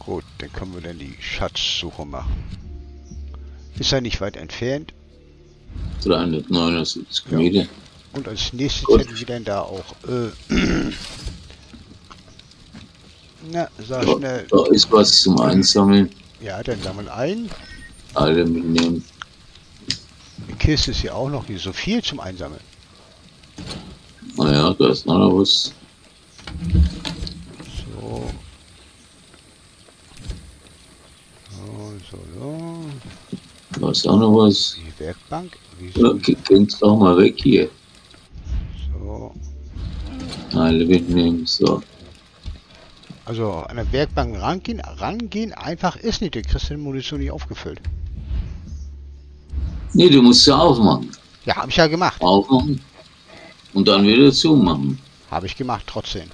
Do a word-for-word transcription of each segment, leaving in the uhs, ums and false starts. Gut, dann können wir dann die Schatzsuche machen. Ist ja nicht weit entfernt. dreihundertneunundsiebzig ja. Kilometer. Und als nächstes Gut. hätten wir dann da auch... Äh, na, sag ja, schnell. Da ist was zum Einsammeln. Ja, dann sammeln ein. Alle mitnehmen. Die Kiste ist ja auch noch nicht so viel zum Einsammeln. Naja, da ist noch was. So. So, so, so. Da ist auch noch was. Die Werkbank. Ja, kannst du auch mal weg hier. So. Alle mitnehmen, so. Also an der Werkbank rangehen, rangehen einfach ist nicht. Du kriegst den Munition nicht aufgefüllt. Nee, du musst ja aufmachen. Ja, habe ich ja gemacht. Aufmachen und dann wieder zumachen. Habe ich gemacht, trotzdem.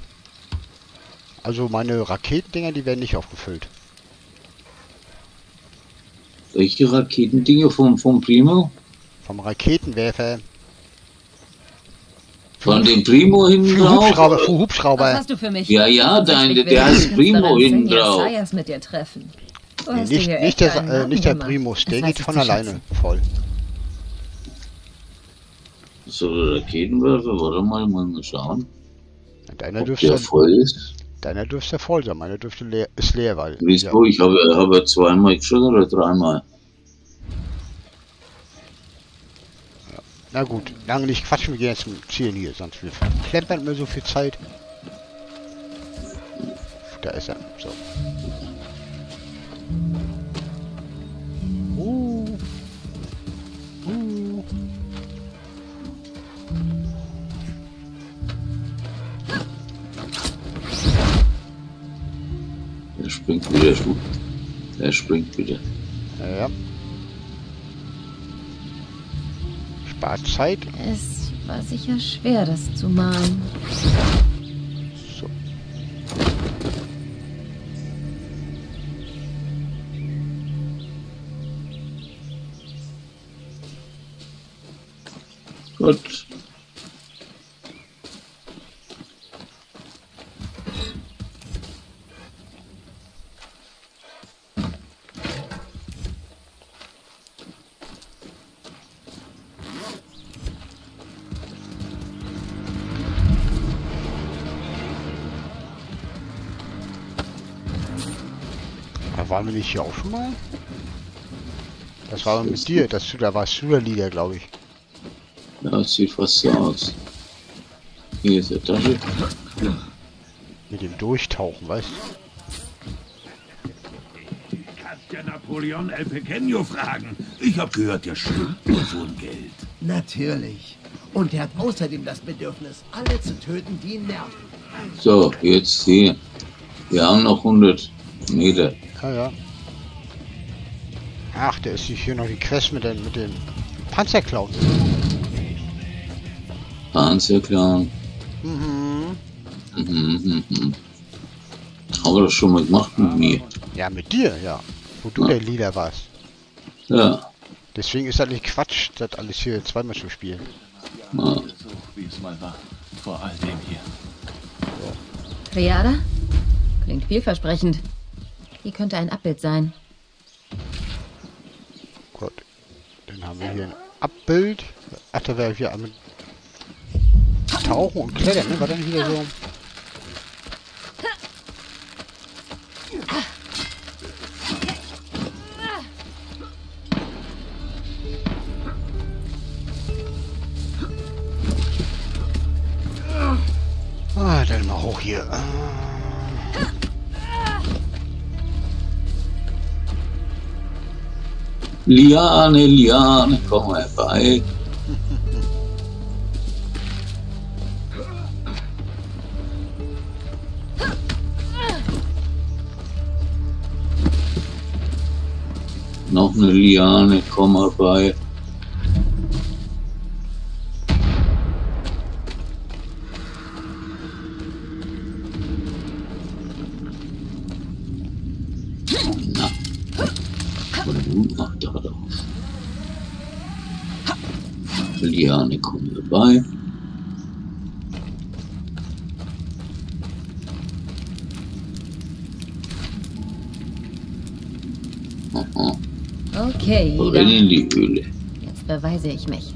Also meine Raketendinger, die werden nicht aufgefüllt. Welche Raketendinger vom, vom Primo? Vom Raketenwerfer. Von dem Primo hinten drauf? Hubschrauber, Hubschrauber. Was hast du für mich? Ja, ja, dein, der heißt Primo hinten drauf. Mit dir treffen. Nee, nicht nicht, der, äh, nicht der Primus, der geht von alleine voll. So, Raketenwerfer, warte mal, mal schauen. Deiner dürfte der voll ist. Deiner dürfte voll sein, meiner dürfte leer, ist leer, weil... Wieso? Ja. Ich habe habe zweimal geschossen oder dreimal. Na gut, lange nicht quatschen, wir gehen jetzt zum Ziel hier, sonst wir verplempern mir so viel Zeit. Da ist er, so. Uh. Uh. Er springt wieder, Schuh. Er springt wieder. Ja. Zeit. Es war sicher schwer, das zu malen. So. Gut. Waren wir nicht hier auch schon mal? Das war mit dir, dass du da warst, du der Liga, glaube ich. Ja, das sieht fast so aus. Hier ist der Tasche. Mit dem Durchtauchen, weißt du? Kannst ja Napoleon El Pequeño fragen. Ich habe gehört, der schwimmt nur so ein Geld. Natürlich. Und er hat außerdem das Bedürfnis, alle zu töten, die ihn nerven. So, jetzt hier. Wir haben noch hundert Meter. Ah, ja. Ach, der ist hier noch die Quest mit dem, mit dem Panzerklauen. Panzerklauen. Mhm. Mhm, mhm. Haben wir das schon mal gemacht mit mir? Ja, mit dir, ja. Wo du ja. der Leader warst. Ja. Deswegen ist das nicht Quatsch, das alles hier zweimal zu spielen. Ja. So, wie es mal war. Vor all dem hier. Triada? Klingt vielversprechend. Hier könnte ein Abbild sein. Gut. Dann haben wir hier ein Abbild. Ach, da wäre ich hier am Tauchen und Klettern, ne? War dann wieder so. Ah, dann mal hoch hier. Liane, Liane, komm herbei. Noch eine Liane, komm herbei. Liane, komm vorbei. Okay, oder in die Höhle. Jetzt beweise ich mich.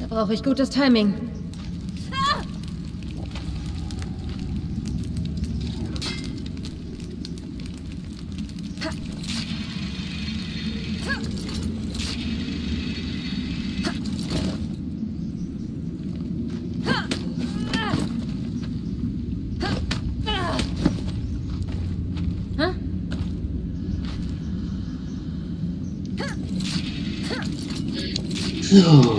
Da brauche ich gutes Timing. So.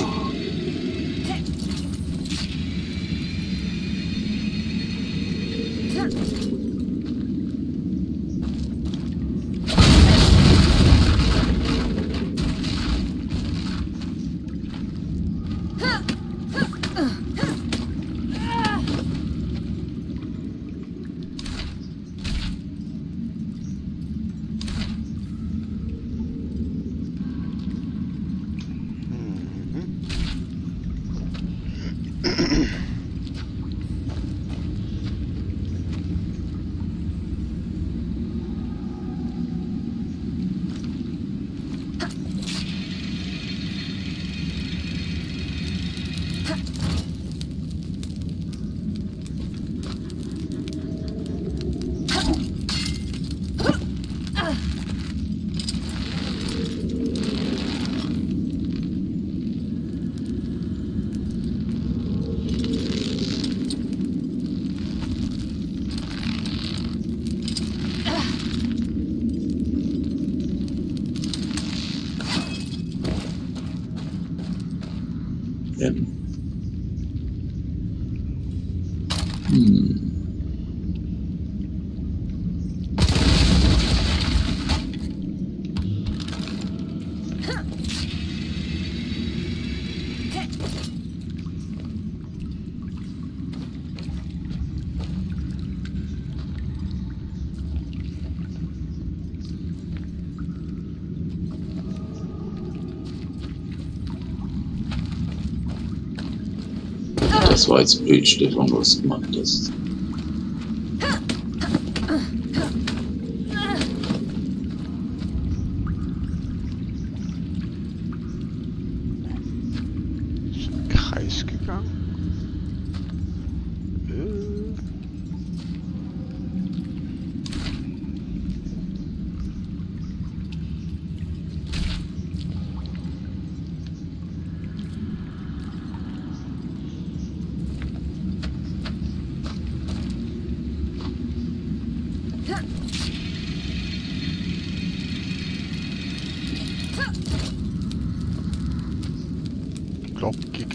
Das war jetzt blöd, Stefan, was du gemacht hast.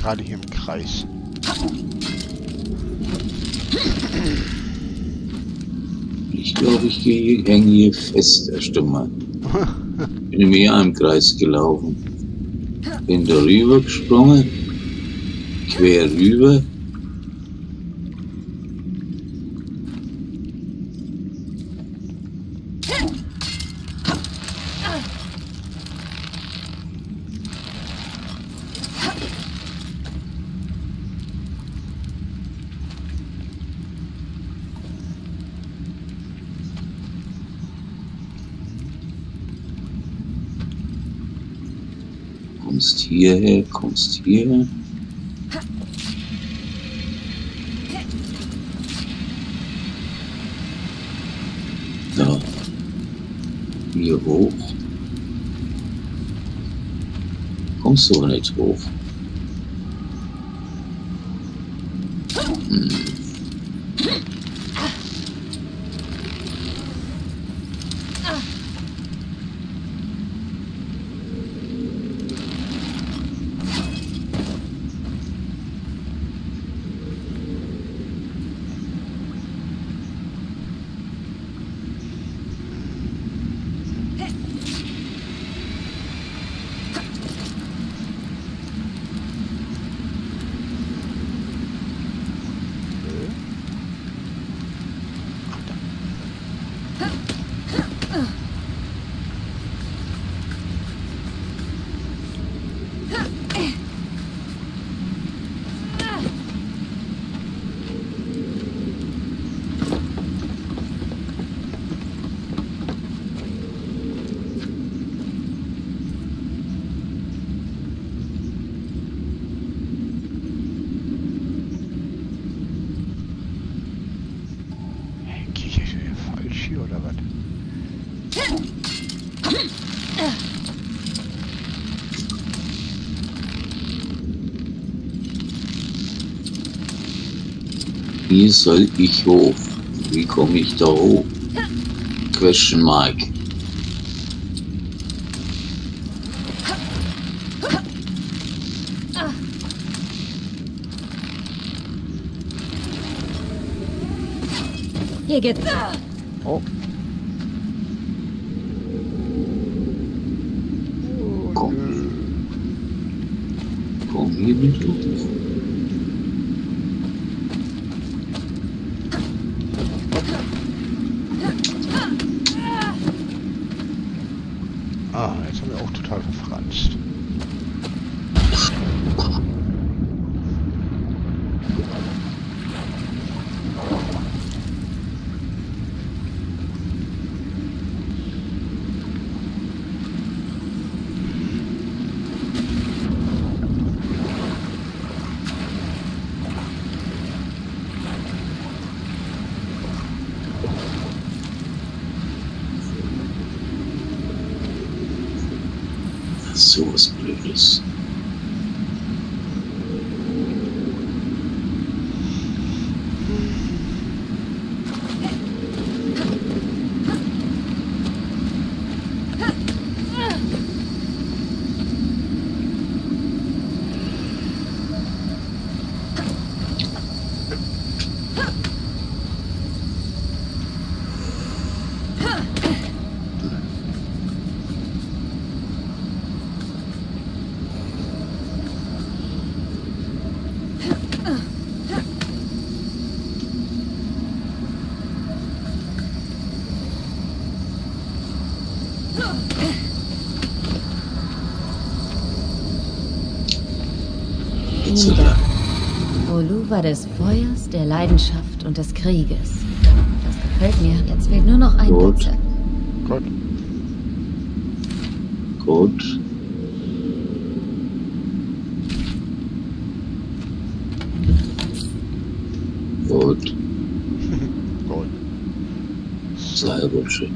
Gerade hier im Kreis. Ich glaube, ich hänge hier fest, Herr Stummer. Bin mir im Kreis gelaufen. Bin da rüber gesprungen. Quer rüber. Kommst hierher, kommst hierher. Da. Hier hoch. Kommst du aber nicht hoch. Hm. Tür oder was? Wie soll ich hoch? Wie komme ich da hoch? Question mark. Hier geht's. Oh. Komm. Komm hier nicht los. Ah, jetzt haben wir auch total verfranst. So was Blödes. Nieder, Voluva des Feuers, der Leidenschaft und des Krieges. Das gefällt mir. Jetzt fehlt nur noch ein Gut. Gut. Gut. Gut. Gut. Sehr gut, schön.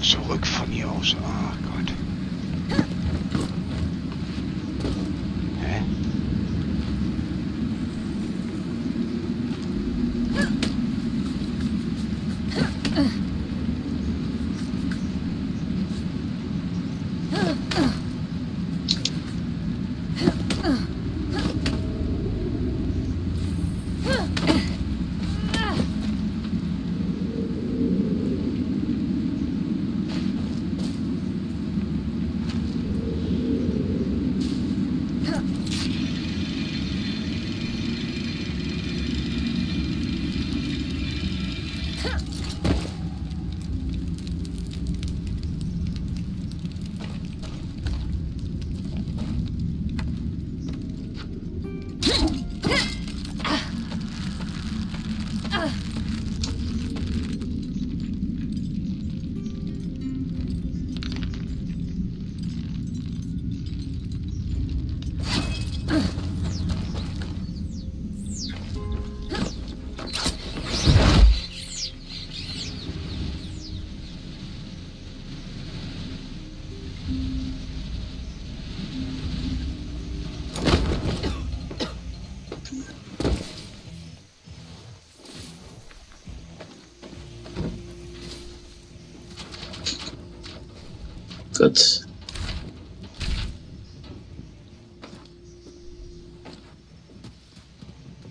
Zurück von hier aus. Ach Gott. Hä? Gott.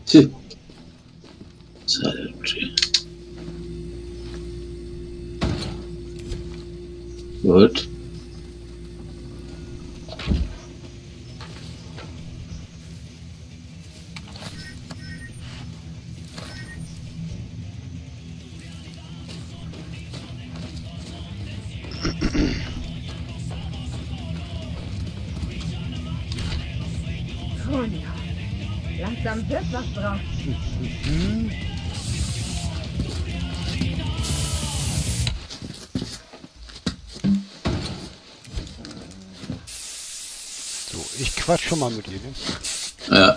Tch. Salute. Gut. Langsam wird was drauf. So, ich quatsch schon mal mit dir. Ja.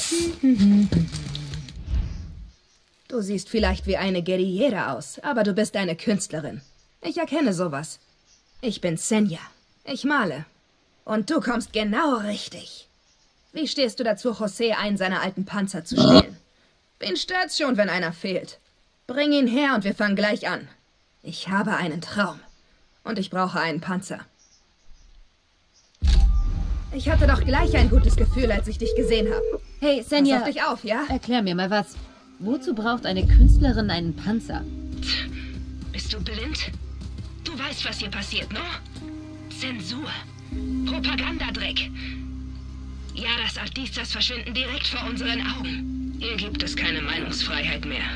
Du siehst vielleicht wie eine Guerillera aus, aber du bist eine Künstlerin. Ich erkenne sowas. Ich bin Senja. Ich male. Und du kommst genau richtig. Wie stehst du dazu, José einen seiner alten Panzer zu stehlen? Wen stört's schon, wenn einer fehlt? Bring ihn her und wir fangen gleich an. Ich habe einen Traum. Und ich brauche einen Panzer. Ich hatte doch gleich ein gutes Gefühl, als ich dich gesehen habe. Hey, Senja, pass auf dich auf, ja? Erklär mir mal was. Wozu braucht eine Künstlerin einen Panzer? Bist du blind? Du weißt, was hier passiert, no? Zensur. Propagandadreck. Ja, das Artistas verschwinden direkt vor unseren Augen. Hier gibt es keine Meinungsfreiheit mehr.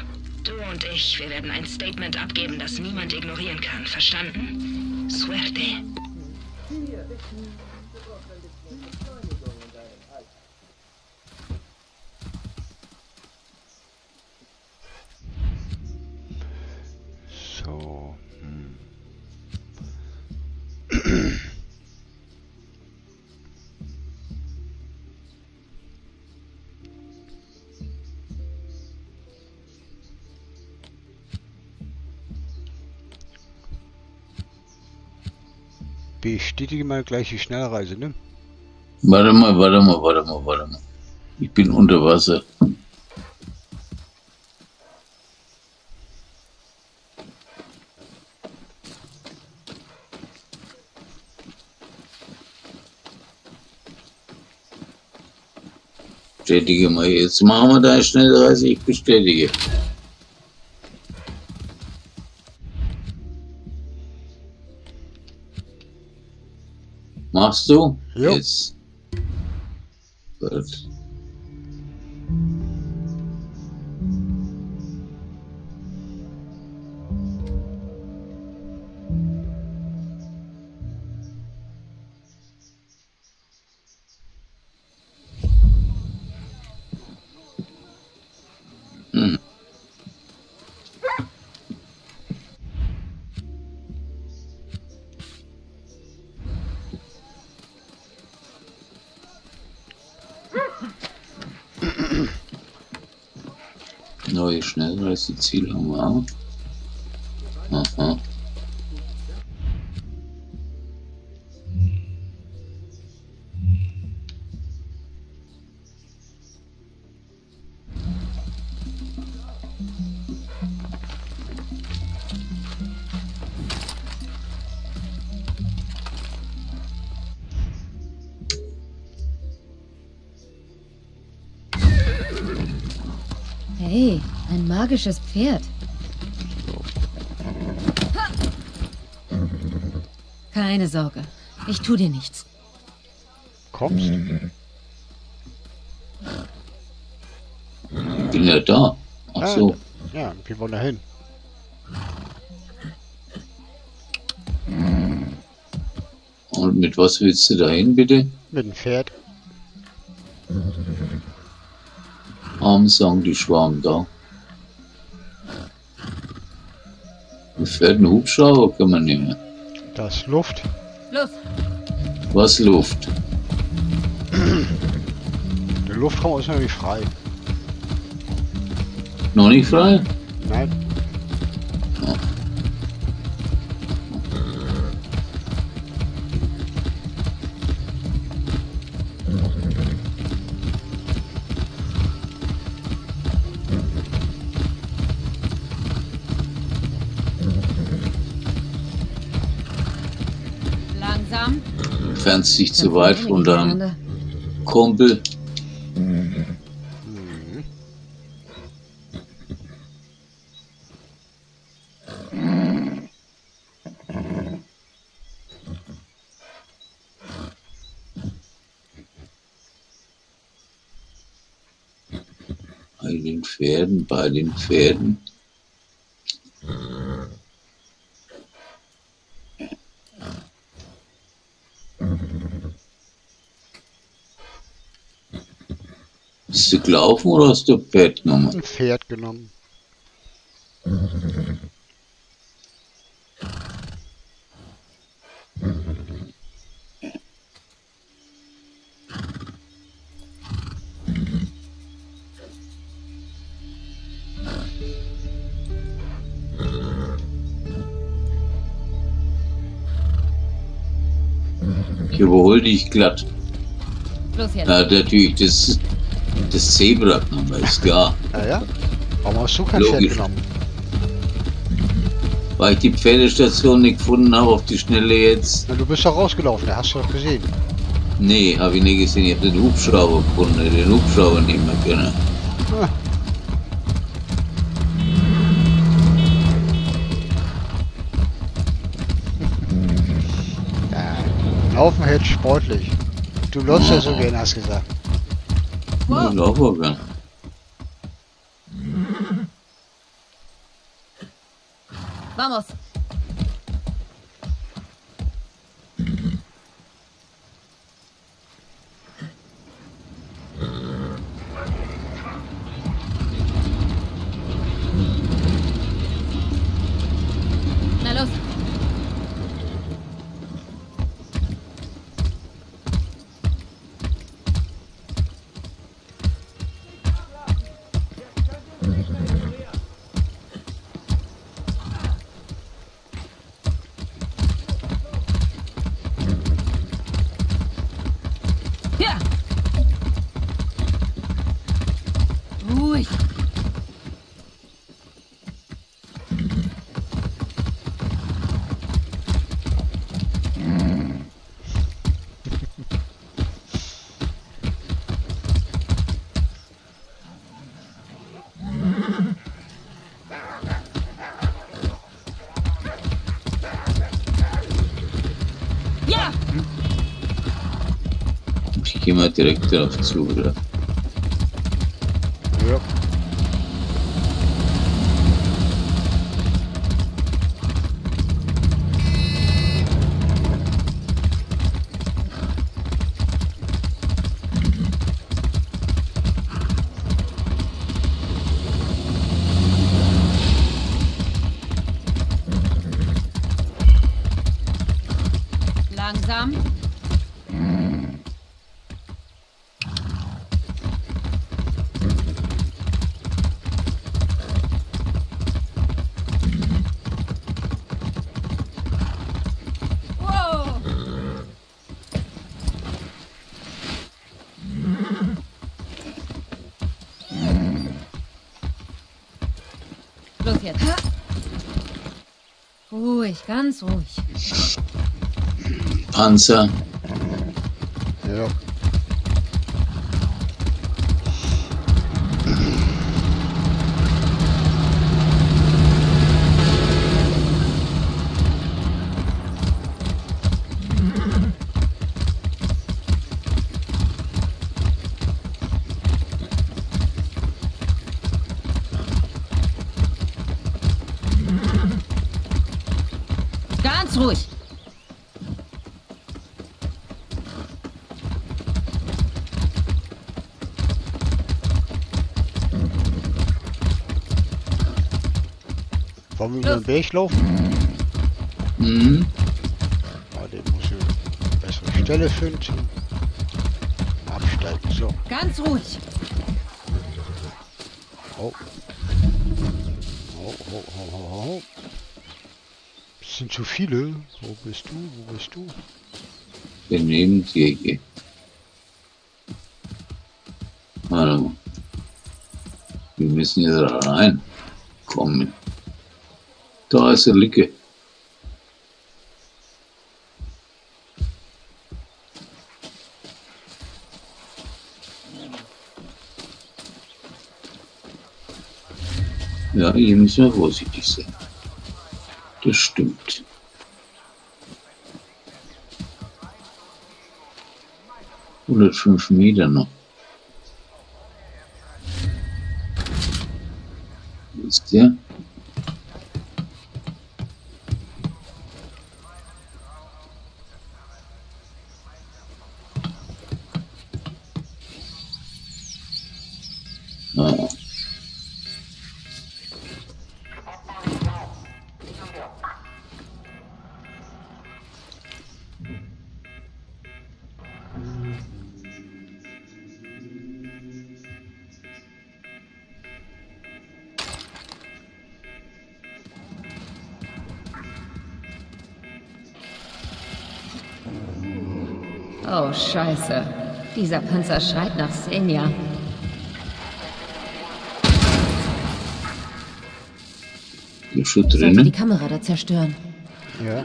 Du und ich, wir werden ein Statement abgeben, das niemand ignorieren kann. Verstanden? Suerte. So. Hm. Bestätige mal gleich die Schnellreise, ne? Warte mal, warte mal, warte mal, warte mal. Ich bin unter Wasser. Bestätige mal, jetzt machen wir da eine Schnellreise, ich bestätige. Machst du? Ja. Jetzt. Gut. Hm. Neue Schnellreiseziele haben wir auch. Aha. Hey, ein magisches Pferd. Keine Sorge, ich tu dir nichts. Kommst du? Ich bin ja da. Ach so. Ah, ja, wir wollen da hin. Und mit was willst du da hin, bitte? Mit dem Pferd. Arm sagen die Schwarm da. Mir fährt ein Hubschrauber, kann man nehmen. Das ist Luft. Luft. Was Luft? Der Luftraum ist noch nicht frei. Noch nicht frei? Nein. Ja. kam? Entfernst dich zu weit von deinem Kumpel. Mhm. Bei den Pferden, bei den Pferden. Bist du gelaufen oder hast du ein Pferd genommen? Ein Pferd genommen. Ich überhole dich glatt. Bloß jetzt. Na, natürlich, das das Zebra genommen, ist klar. Ja, ja. Aber hast du kein Pferd genommen? Weil ich die Pferdestation nicht gefunden habe auf die Schnelle jetzt. Na, du bist doch rausgelaufen, da hast du doch gesehen. Nee, habe ich nicht gesehen. Ich habe den Hubschrauber gefunden, den Hubschrauber nehmen können. Ja. Laufen hält sportlich. Du läufst ja so gern, hast gesagt. Wow. Ich laufe auch gern. Vamos. Ich gehe mal direkt darauf zu, oder? Ja. Langsam. Los jetzt. Ruhig, ganz ruhig. Panzer. Ja. Ruhig. Wollen wir über den Weg laufen? Mhm. Ja, den muss ich eine bessere Stelle finden. Absteigen, so. Ganz ruhig. Oh. Oh, oh, oh, oh, oh. Sind zu viele. Wo bist du? Wo bist du? Wir nehmen die. Hallo. Wir müssen jetzt rein. Kommen. Da ist eine Lücke. Ja, ebenso vorsichtig sein. Das stimmt. hundertfünf Meter noch. Wo ist der? Ah. Oh, Scheiße. Dieser Panzer schreit nach Senja. Ist schon drin? Die Kamera da zerstören. Ja.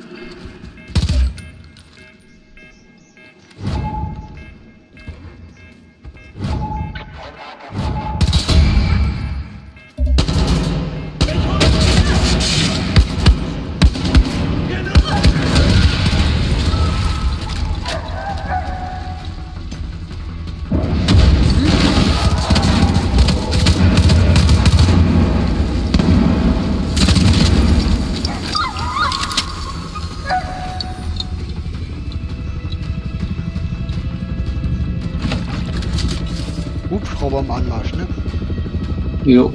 Hubschrauber am Anmarsch, ne? Jo.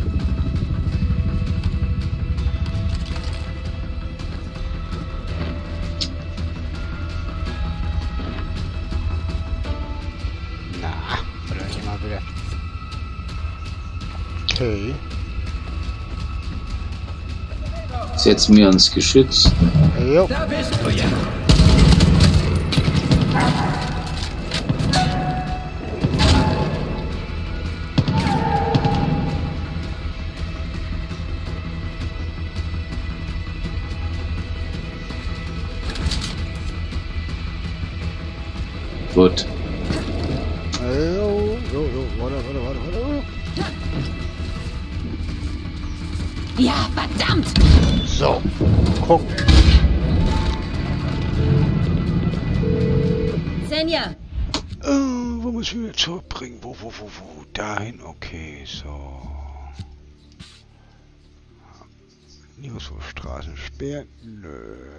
Na, vielleicht immer wieder. Okay. Setzen wir uns geschützt. Jo. Da bist du ja. Gut. Ja, verdammt! So, guck. Senja! Äh, wo muss ich wieder zurückbringen? Wo, wo, wo, wo? Dahin? Okay, so. Nirgendwo Straßen sperren? Nö.